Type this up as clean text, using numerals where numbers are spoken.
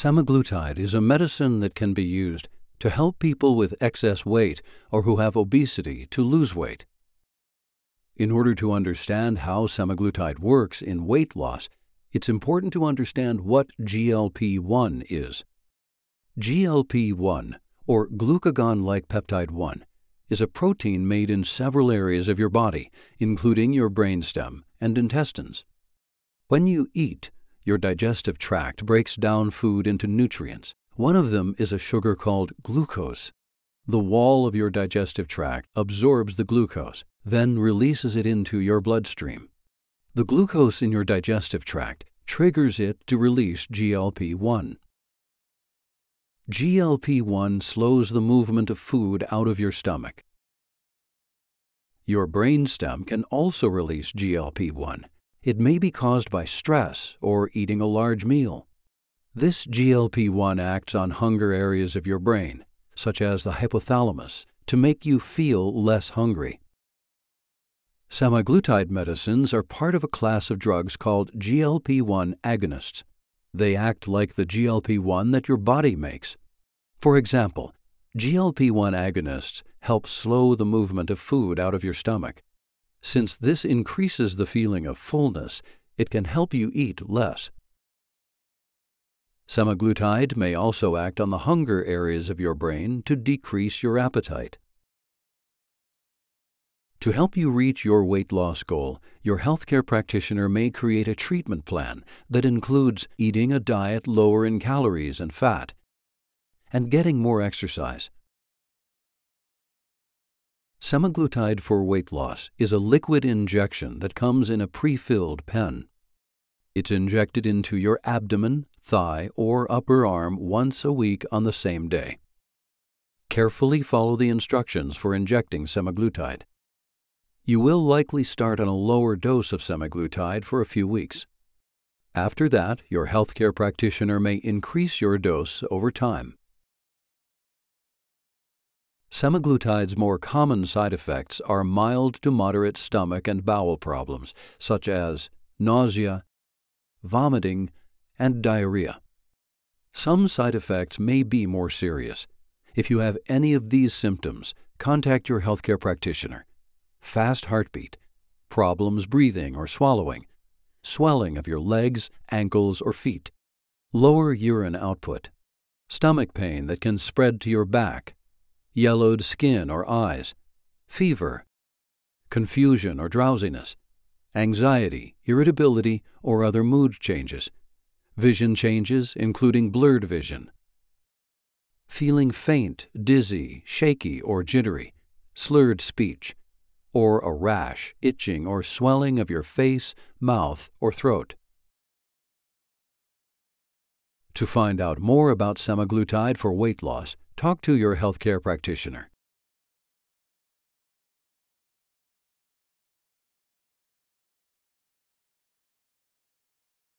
Semaglutide is a medicine that can be used to help people with excess weight or who have obesity to lose weight. In order to understand how semaglutide works in weight loss, it's important to understand what GLP-1 is. GLP-1, or glucagon-like peptide 1, is a protein made in several areas of your body, including your brainstem and intestines. When you eat, your digestive tract breaks down food into nutrients. One of them is a sugar called glucose. The wall of your digestive tract absorbs the glucose, then releases it into your bloodstream. The glucose in your digestive tract triggers it to release GLP-1. GLP-1 slows the movement of food out of your stomach. Your brainstem can also release GLP-1. It may be caused by stress or eating a large meal. This GLP-1 acts on hunger areas of your brain, such as the hypothalamus, to make you feel less hungry. Semaglutide medicines are part of a class of drugs called GLP-1 agonists. They act like the GLP-1 that your body makes. For example, GLP-1 agonists help slow the movement of food out of your stomach. Since this increases the feeling of fullness, it can help you eat less. Semaglutide may also act on the hunger areas of your brain to decrease your appetite. To help you reach your weight loss goal, your healthcare practitioner may create a treatment plan that includes eating a diet lower in calories and fat, and getting more exercise. Semaglutide for weight loss is a liquid injection that comes in a pre-filled pen. It's injected into your abdomen, thigh, or upper arm once a week on the same day. Carefully follow the instructions for injecting semaglutide. You will likely start on a lower dose of semaglutide for a few weeks. After that, your healthcare practitioner may increase your dose over time. Semaglutide's more common side effects are mild to moderate stomach and bowel problems, such as nausea, vomiting, and diarrhea. Some side effects may be more serious. If you have any of these symptoms, contact your healthcare practitioner. Fast heartbeat, problems breathing or swallowing, swelling of your legs, ankles, or feet, lower urine output, stomach pain that can spread to your back, yellowed skin or eyes, fever, confusion or drowsiness, anxiety, irritability, or other mood changes, vision changes including blurred vision, feeling faint, dizzy, shaky, or jittery, slurred speech, or a rash, itching, or swelling of your face, mouth, or throat. To find out more about semaglutide for weight loss, talk to your healthcare practitioner.